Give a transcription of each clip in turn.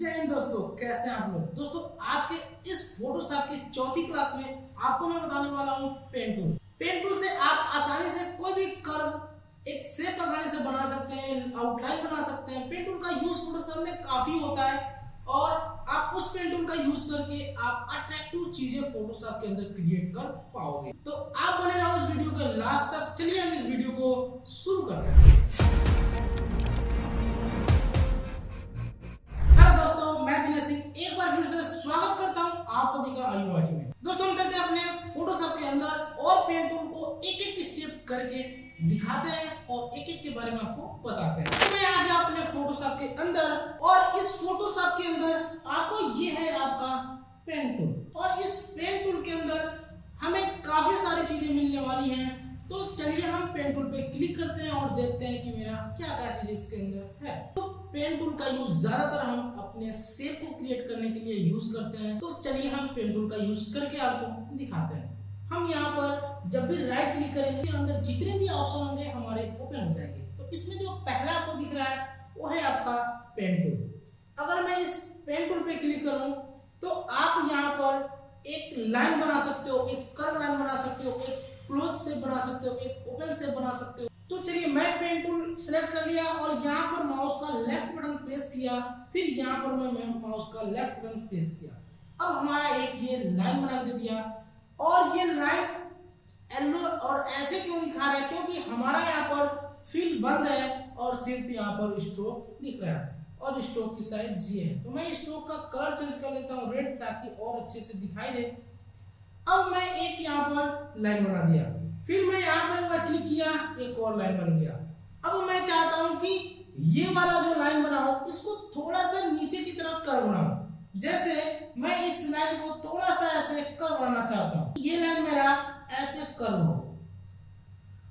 जय हिंद दोस्तों, कैसे हैं आप लोग। दोस्तों आज के इस फोटोशॉप की चौथी क्लास में आपको मैं बताने वाला हूं पेन टूल। पेन टूल से आप आसानी से कोई भी कर्व, एक शेप आसानी से बना सकते हैं, आउटलाइन बना सकते हैं। पेन टूल का यूज फोटोशॉप में काफी होता है और आप उस पेन टूल का यूज करके आप अट्रैक्टिव चीजें फोटोशॉप के अंदर क्रिएट कर पाओगे। तो आप बने रहो इस वीडियो के लास्ट तक। चलिए हम इस वीडियो को शुरू करते हैं। एक बार फिर से स्वागत करता हूं आप सभी का आईओ आईटी में। दोस्तों हम चलते हैं अपने फोटोशॉप के अंदर और पेन टूल को एक-एक स्टेप करके दिखाते हैं और एक-एक के बारे में आपको बताते हैं। तो मैं आ गया अपने फोटोशॉप के अंदर और इस फोटोशॉप के अंदर आपको ये है आपका पेन टूल और इस पेन टूल के अंदर हमें काफी सारी चीजें मिलने वाली है। तो चलिए हम पेन टूल पे क्लिक करते हैं और देखते हैं कि मेरा क्या चीज इसके अंदर है। तो पेन टूल का यूज ज्यादातर हम अपने शेप को क्रिएट करने के लिए यूज करते हैं। तो चलिए हम पेन टूल का यूज करके आपको दिखाते हैं। हम यहाँ पर जब भी राइट क्लिक करेंगे अंदर जितने भी ऑप्शन होंगे हमारे ओपन हो जाएंगे। तो इसमें जो पहला आपको दिख रहा है वो है आपका पेन टूल। अगर मैं इस पेन टूल पे क्लिक करूँ तो आप यहाँ पर एक लाइन बना सकते हो, एक कर्व लाइन बना सकते हो, एक क्लोज शेप बना सकते हो, एक ओपन शेप बना सकते हो। तो चलिए मैं पेन टूल सिलेक्ट कर लिया और यहाँ पर माउस का लेफ्ट बटन प्रेस किया, फिर यहाँ पर मैं माउस का लेफ्ट बटन प्रेस किया। अब हमारा एक ये लाइन बना दे दिया और ये लाइन येलो और ऐसे क्यों दिखा रहा है, क्योंकि हमारा यहाँ पर फिल बंद है और सिर्फ यहाँ पर स्ट्रोक दिख रहा है और स्ट्रोक की साइज ये है। तो मैं स्ट्रोक का कलर चेंज कर लेता हूँ रेड, ताकि और अच्छे से दिखाई दे। अब मैं एक यहाँ पर लाइन बना दिया, फिर मैं यहाँ पर एक बार क्लिक किया, एक और लाइन बन गया। अब मैं चाहता हूँ कि ये वाला जो लाइन बनाओ इसको थोड़ा सा नीचे की तरफ कर्व बनाओ। जैसे मैं इस लाइन को थोड़ा सा ऐसे कर्व बनाना चाहता हूँ, ये लाइन मेरा ऐसे कर्व हो।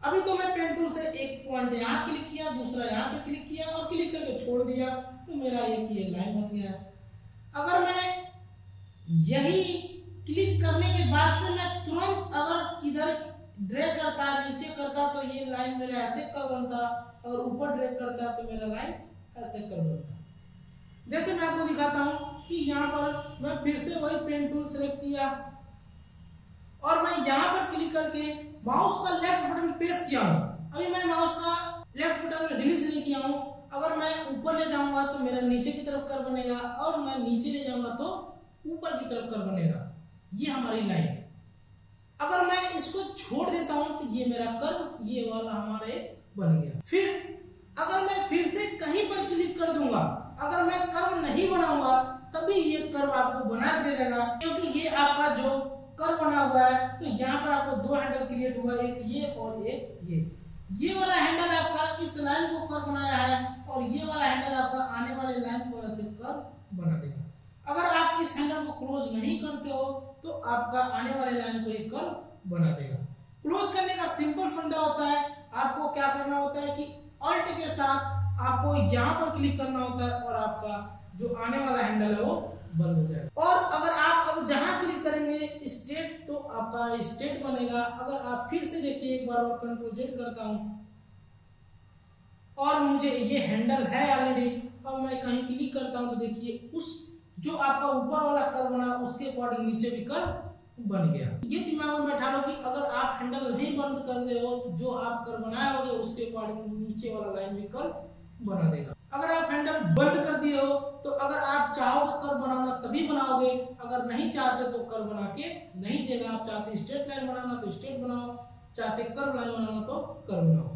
अभी तो मैं पेन टूल से एक पॉइंट यहाँ क्लिक किया, दूसरा यहाँ पे क्लिक किया और क्लिक करके छोड़ दिया, तो मेरा एक ये लाइन बन गया। अगर मैं यही क्लिक करने के बाद से मैं तुरंत अगर किधर ड्रैग करता, नीचे करता, तो ये लाइन मेरा ऐसे कर्व बनता। अगर ऊपर ड्रैग करता तो मेरा लाइन ऐसे कर्व बनता। जैसे मैं आपको दिखाता हूँ कि यहाँ पर मैं फिर से वही पेन टूल सेलेक्ट किया और मैं यहाँ पर क्लिक करके माउस का लेफ्ट बटन प्रेस किया हूँ। अभी मैं माउस का लेफ्ट बटन रिलीज नहीं किया हूँ। अगर मैं ऊपर ले जाऊंगा तो मेरा नीचे की तरफ कर्व बनेगा और मैं नीचे ले जाऊंगा तो ऊपर की तरफ कर्व बनेगा। ये हमारी लाइन। अगर मैं इसको छोड़ देता हूं तो ये मेरा कर्व ये वाला हमारे बन गया। फिर अगर मैं फिर से कहीं पर क्लिक कर दूंगा, अगर मैं कर्व नहीं बनाऊंगा तभी ये कर्व आपको बना के दे देगा, क्योंकि ये आपका जो कर्व बना हुआ है। तो यहाँ पर आपको दो हैंडल क्रिएट हुआ, एक ये और एक ये वाला हैंडल आपका इस लाइन को कर्व बनाया है और ये वाला हैंडल आपका आने वाले लाइन को ऐसे कर्व बना देगा। अगर आप इस हैंडल को क्लोज नहीं करते हो तो आपका आने वाले लाइन को एक कर्व बना देगा। क्लोज करने का सिंपल फंडा होता है, आपको क्या करना होता है कि ऑल्ट के साथ आपको यहाँ पर क्लिक करना होता है और आपका जो आने वाला हैंडल है वो बंद हो जाएगा। और अगर आप अब जहां क्लिक करेंगे स्ट्रेट तो आपका स्ट्रेट बनेगा। अगर आप फिर से देखिए एक बार और कंट्रोल Z करता हूं और मुझे ये हैंडल है ऑलरेडी और मैं कहीं क्लिक करता हूँ तो देखिए उस जो आपका ऊपर वाला कर्व बना उसके अकॉर्डिंग नीचे भी कर्व बन गया। ये दिमाग में बैठा लो कि अगर आप हैंडल नहीं बंद कर दे हो तो जो आप कर्व बनाए होगे उसके अकॉर्डिंग नीचे वाला लाइन भी कर्व बना देगा। अगर आप हैंडल बंद कर दिए हो तो अगर आप चाहोगे कर्व बनाना तभी बनाओगे, अगर नहीं चाहते तो कर्व बना के नहीं देगा। आप चाहते स्ट्रेट लाइन बनाना तो स्ट्रेट बनाओ, चाहते कर्व लाइन बनाना तो कर्व बनाओ।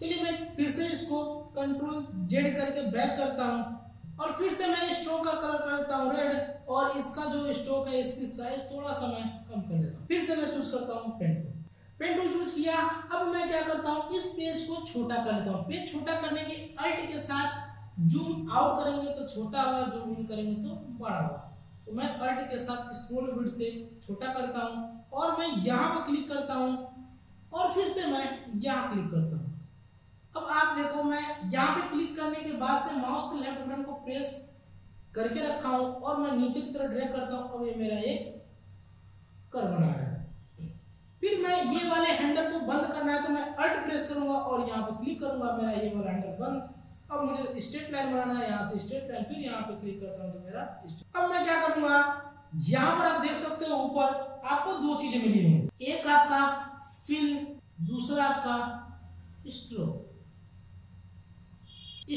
चलिए मैं फिर से इसको कंट्रोल Z करके बैक करता हूँ और फिर से मैं स्ट्रोक का कलर कर लेता हूँ रेड और इसका जो स्ट्रोक है इसकी साइज थोड़ा सा मैं कम कर लेता हूँ। फिर से मैं चूज करता हूँ पेन टूल चूज किया। अब मैं क्या करता हूँ इस पेज को छोटा कर लेता हूँ। पेज छोटा करने के अल्ट के साथ जूम आउट करेंगे तो छोटा होगा, जूम इन करेंगे तो बड़ा होगा। तो मैं अल्ट के साथ स्क्रॉल विड्थ से छोटा करता हूँ और मैं यहाँ पर क्लिक करता हूँ और फिर से मैं यहाँ क्लिक करता हूँ। अब आप देखो मैं यहाँ पे क्लिक करने के बाद से माउस के लेफ्ट बटन को प्रेस करके रखा हूं और मैं नीचे की तरफ ड्रैग करता हूं। अब ये मेरा एक कर्व बना रहा है। फिर मैं ये वाले हैंडल को बंद करना है तो मैं अल्ट प्रेस करूंगा और यहाँ पे क्लिक करूंगा, मेरा ये वाला हैंडल बंद अब मुझे स्ट्रेट लाइन बनाना है, यहाँ से स्ट्रेट लाइन, फिर यहाँ पे क्लिक करता हूँ तो मेरा। अब मैं क्या करूंगा, यहाँ पर आप देख सकते हो ऊपर आपको दो चीजें मिली होंगी, एक आपका फिल, दूसरा आपका स्ट्रोक।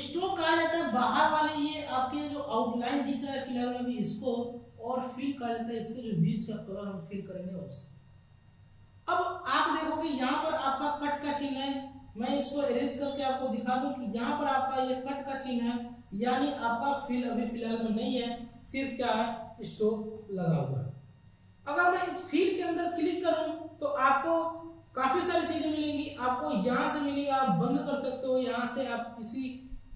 स्ट्रोक कहा जाता है बाहर वाले, ये आपके जो आउटलाइन दिख रहा है फिलहाल में भी इसको, और फिल कहा जाता है इसके जो बीच का कलर हम फिल करेंगे उसको। अब आप देखोगे यहाँ पर आपका कट का चिन्ह है, मैं इसको इरेज करके आपको दिखा दूं कि यहाँ पर आपका ये कट का चिन्ह है, यानी आपका फिल अभी फिलहाल में नहीं है, सिर्फ क्या है स्ट्रोक लगा हुआ है। अगर मैं इस फिल के अंदर क्लिक करूं तो आपको काफी सारी चीजें मिलेंगी, आपको यहाँ से मिलेगा, आप बंद कर सकते हो, यहाँ से आप किसी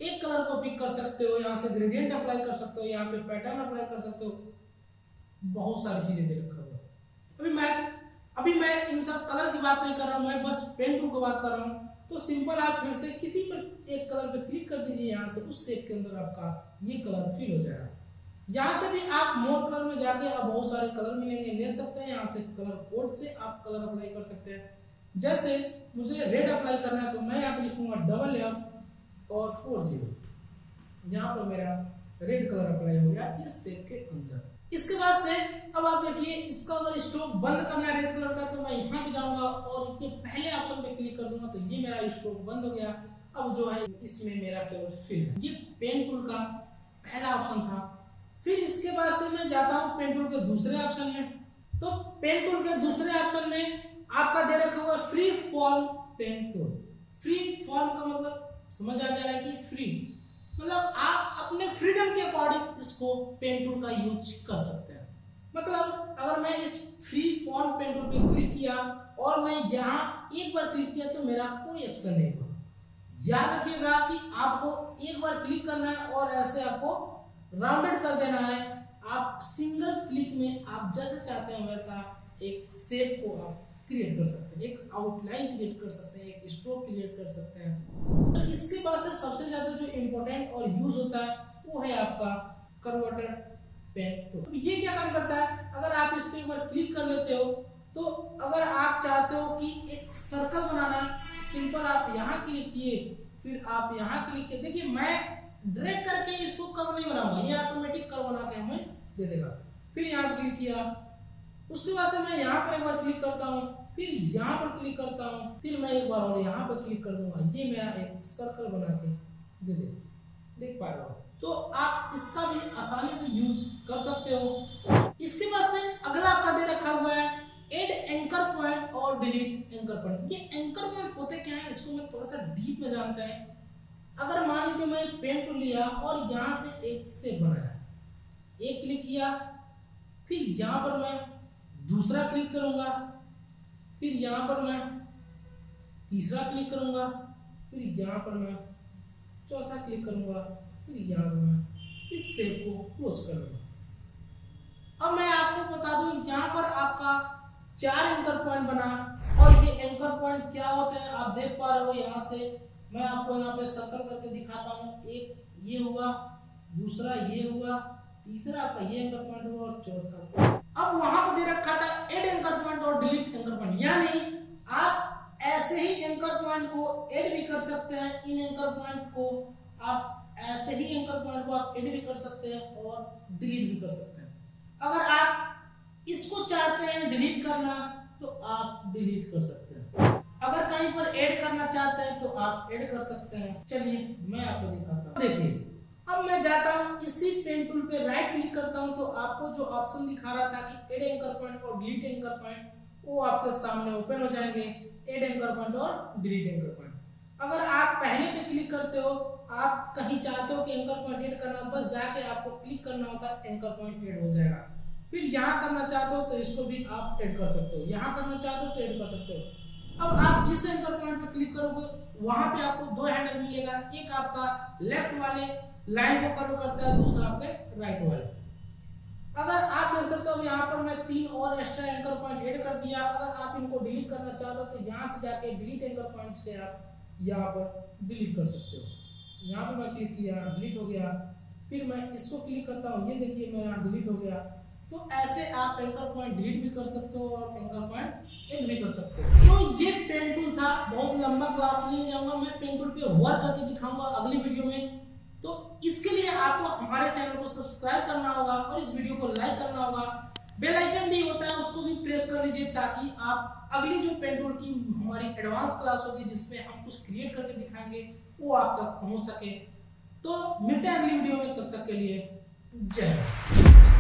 एक कलर को पिक कर सकते हो, यहाँ से ग्रेडियंट अप्लाई कर सकते हो, यहाँ पे पैटर्न अप्लाई कर सकते हो, बहुत सारी चीजें दे रखा हुआ। अभी मैं इन सब कलर की बात नहीं कर रहा हूँ, मैं बस पेन टूल की बात कर रहा हूँ। तो सिंपल आप फिर से किसी पर एक कलर पे क्लिक कर दीजिए, यहाँ से उस शेप के अंदर आपका ये कलर फिल हो जाएगा। यहाँ से भी आप मोर कलर में जाके आप बहुत सारे कलर मिलेंगे, ले सकते हैं, यहाँ से कलर कोड से आप कलर अप्लाई कर सकते हैं। जैसे मुझे रेड अप्लाई करना है तो मैं यहाँ पे लिखूंगा WF40, यहाँ पर मेरा रेड कलर अप्लाई हो गया इस शेप के अंदर। इसके बाद से अब आप देखिए इसका अगर स्ट्रोक बंद करना है रेड कलर का तो मैं यहाँ पे जाऊंगा और ये पहले ऑप्शन पे क्लिक कर दूंगा तो ये मेरा स्ट्रोक बंद हो गया। अब जो है इसमें मेरा केवल फिल है, ये पेन टूल का पहला ऑप्शन था। फिर इसके बाद से मैं जाता हूं पेन टूल के दूसरे ऑप्शन में, तो पेन टूल के दूसरे ऑप्शन में आपका दे रखा हुआ free form pen tool. Free form का मतलब समझ आ जा रहा है कि फ्री मतलब आप अपने फ्रीडम के अकॉर्डिंग इसको पेन टूल का यूज कर सकते हैं। मतलब अगर मैं इस फ्री फॉर्म पेन टूल पे क्लिक किया और मैं यहाँ एक बार क्लिक किया तो मेरा कोई एक्शन नहीं हुआ। याद रखिएगा कि आपको एक बार क्लिक करना है और ऐसे आपको राउंडेड कर देना है, आप सिंगल क्लिक में आप जैसा चाहते हैं वैसा एक शेप को आप क्रिएट कर सकते हैं, एक आउटलाइन क्रिएट कर सकते हैं, एक स्ट्रोक क्रिएट कर सकते हैं। तो इसके बाद से सबसे ज्यादा जो इम्पोर्टेंट और यूज होता है वो है आपका कन्वर्टर पेन टूल। तो ये क्या काम करता है, अगर आप इस पे एक बार क्लिक कर लेते हो तो अगर आप चाहते हो कि एक सर्कल बनाना, सिंपल आप यहाँ क्लिक किए फिर आप यहाँ क्लिक किए। देखिए मैं ड्रैग करके इसको कर्व नहीं बनाऊंगा, ये ऑटोमेटिक कर्व बना के हमें दे देगा। फिर यहाँ क्लिक किया, उसके बाद से मैं यहाँ पर एक बार क्लिक करता हूँ, फिर यहाँ पर क्लिक करता हूँ, फिर मैं एक बार और यहाँ पर क्लिक कर दूंगा, ये मेरा एक सर्कल बना के दे दे, देख पा रहे हो। तो आप इसका भी आसानी से यूज कर सकते हो। इसके बाद से अगला आपका दे रखा हुआ है एड एंकर पॉइंट और डिलीट एंकर पॉइंट। ये एंकर पॉइंट होते क्या है इसको मैं थोड़ा सा डीप में जानता है। अगर मान लीजिए मैं पेन टूल लिया और यहाँ से एक शेप बनाया, एक क्लिक किया, फिर यहाँ पर मैं दूसरा क्लिक करूंगा, फिर यहाँ पर मैं तीसरा क्लिक करूंगा, फिर यहाँ पर मैं चौथा क्लिक करूंगा, फिर यहाँ पर मैं इस शेप को क्लोज कर दूंगा। अब मैं आपको बता दूं यहाँ पर आपका 4 एंकर पॉइंट बना, और ये एंकर पॉइंट क्या होते हैं आप देख पा रहे हो। यहाँ से मैं आपको यहाँ पे सर्कल करके दिखाता हूँ, एक ये हुआ, दूसरा ये हुआ, तीसरा आपका ये एंकर पॉइंट हुआ और चौथा। अब वहां पर दे रखा था एड एंकर पॉइंट और डिलीट एंकर पॉइंट, यानी आप ऐसे ही एंकर पॉइंट को एड भी कर सकते हैं, इन एंकर पॉइंट को आप ऐसे ही एंकर पॉइंट को आप एड भी कर सकते हैं और डिलीट भी कर सकते हैं। अगर आप इसको चाहते हैं डिलीट करना तो आप डिलीट कर सकते हैं, अगर कहीं पर एड करना चाहते हैं तो आप एड कर सकते हैं। चलिए मैं आपको दिखाता हूँ, देखिए अब मैं जाता हूँ इसी पेन टूल पे राइट क्लिक करता हूँ तो आपको जो ऑप्शन दिखा रहा था कि एड एंकर पॉइंट और डिलीट एंकर पॉइंट वो आपके सामने ओपन हो जाएंगे, एड एंकर पॉइंट और डिलीट एंकर पॉइंट। अगर आप पहले पे क्लिक करते हो, आप कहीं चाहते हो कि एंकर पॉइंट एड करना, बस जाके आपको क्लिक करना होता है, एंकर पॉइंट एड हो जाएगा। फिर यहाँ करना चाहते हो तो इसको भी आप एड कर सकते हो, यहाँ करना चाहते हो तो एड कर सकते हो। अब आप जिस एंकर पॉइंट पे क्लिक करोगे वहां पे आपको दो हैंडल मिलेगा, एक आपका लेफ्ट वाले लाइन को कर्व करता है, दूसरा आपके राइट वाले। अगर आप देख सकते हो यहाँ पर मैं 3 और एक्स्ट्रा एंकर पॉइंट ऐड कर दिया। अगर आप इनको डिलीट करना चाहते हो तो यहाँ से जाके डिलीट एंकर पॉइंट से आप यहाँ पर डिलीट कर सकते हो। यहाँ पर मैं क्लिक किया, डिलीट हो गया, फिर मैं इसको क्लिक करता हूँ, ये देखिए मेरा डिलीट हो गया। तो ऐसे आप एंकर पॉइंट डिलीट भी कर सकते हो और एंकर पॉइंट एड भी कर सकते हो। तो ये पेन टूल था, बहुत लंबा क्लास लेने जाऊंगा, मैं पेन टूल पे वर्क करके दिखाऊंगा अगली वीडियो में। तो इसके लिए आपको हमारे चैनल को सब्सक्राइब करना होगा और इस वीडियो को लाइक करना होगा। बेल आइकन भी होता है, उसको भी प्रेस कर लीजिए ताकि आप अगली जो पेन टूल की हमारी एडवांस क्लास होगी जिसमें हम कुछ क्रिएट करके दिखाएंगे वो आप तक पहुंच सके। तो मिलते हैं अगली वीडियो में, तब तक के लिए जय हिंद।